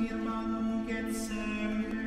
mir man gezähmt.